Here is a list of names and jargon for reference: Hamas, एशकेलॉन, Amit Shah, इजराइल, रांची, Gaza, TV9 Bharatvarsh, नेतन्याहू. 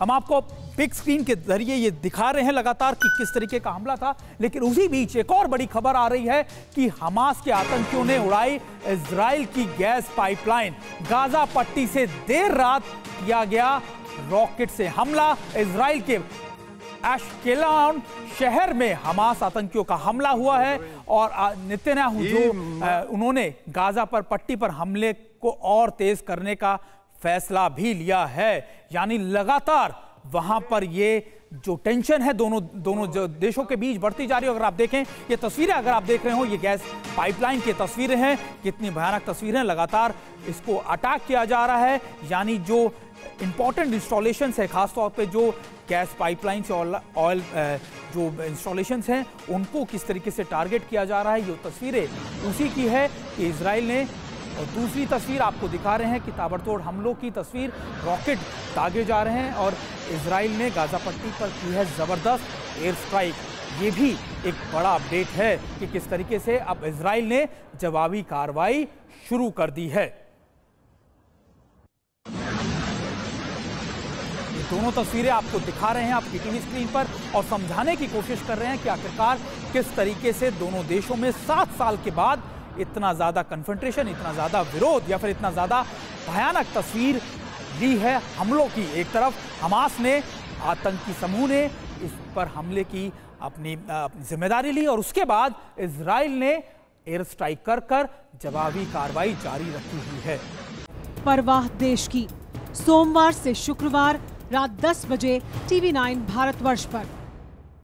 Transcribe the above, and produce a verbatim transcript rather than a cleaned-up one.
हम आपको big screen के जरिए ये दिखा रहे हैं लगातार कि किस तरीके का हमला था, लेकिन उसी बीच एक और बड़ी खबर आ रही है कि हमास के आतंकियों ने उड़ाई इजराइल की गैस पाइपलाइन। गाजा पट्टी से देर रात किया गया रॉकेट से हमला। इजराइल के एशकेलॉन शहर में हमास आतंकियों का हमला हुआ है और नेतन्याहू जो उन्होंने गाजा पर पट्टी पर हमले को और तेज करने का फैसला भी लिया है। यानी लगातार वहां पर ये जो टेंशन है दोनों दोनों देशों के बीच बढ़ती जा रही है। अगर आप देखें ये तस्वीरें, अगर आप देख रहे हो ये गैस पाइपलाइन की तस्वीरें हैं, कितनी भयानक तस्वीरें। लगातार इसको अटैक किया जा रहा है, यानी जो इंपॉर्टेंट इंस्टॉलेशंस है, खासतौर पे जो गैस पाइपलाइन से ऑयल जो इंस्टॉलेशंस हैं उनको किस तरीके से टारगेट किया जा रहा है। ये तस्वीरें उसी की है कि इजराइल ने, और दूसरी तस्वीर आपको दिखा रहे हैं कि ताबड़तोड़ हमलों की तस्वीर, रॉकेट दागे जा रहे हैं और इजराइल ने गाजा पट्टी पर की है ज़बरदस्त एयर स्ट्राइक। ये भी एक बड़ा अपडेट है कि किस तरीके से अब इजराइल ने जवाबी कार्रवाई शुरू कर दी है। दोनों तस्वीरें आपको दिखा रहे हैं आपकी टीवी स्क्रीन पर और समझाने की कोशिश कर रहे हैं कि आखिरकार किस तरीके से दोनों देशों में सात साल के बाद इतना ज़्यादा कन्फ्रंटेशन, इतना ज़्यादा विरोध या फिर इतना ज़्यादा भयानक तस्वीर ली है हमलों की। एक तरफ हमास ने, आतंकी समूह ने इस पर हमले की अपनी, अपनी जिम्मेदारी ली और उसके बाद इजराइल ने एयर स्ट्राइक कर कर जवाबी कार्रवाई जारी रखी हुई है। परवाह देश की, सोमवार से शुक्रवार रात दस बजे टीवी नाइन भारतवर्ष पर।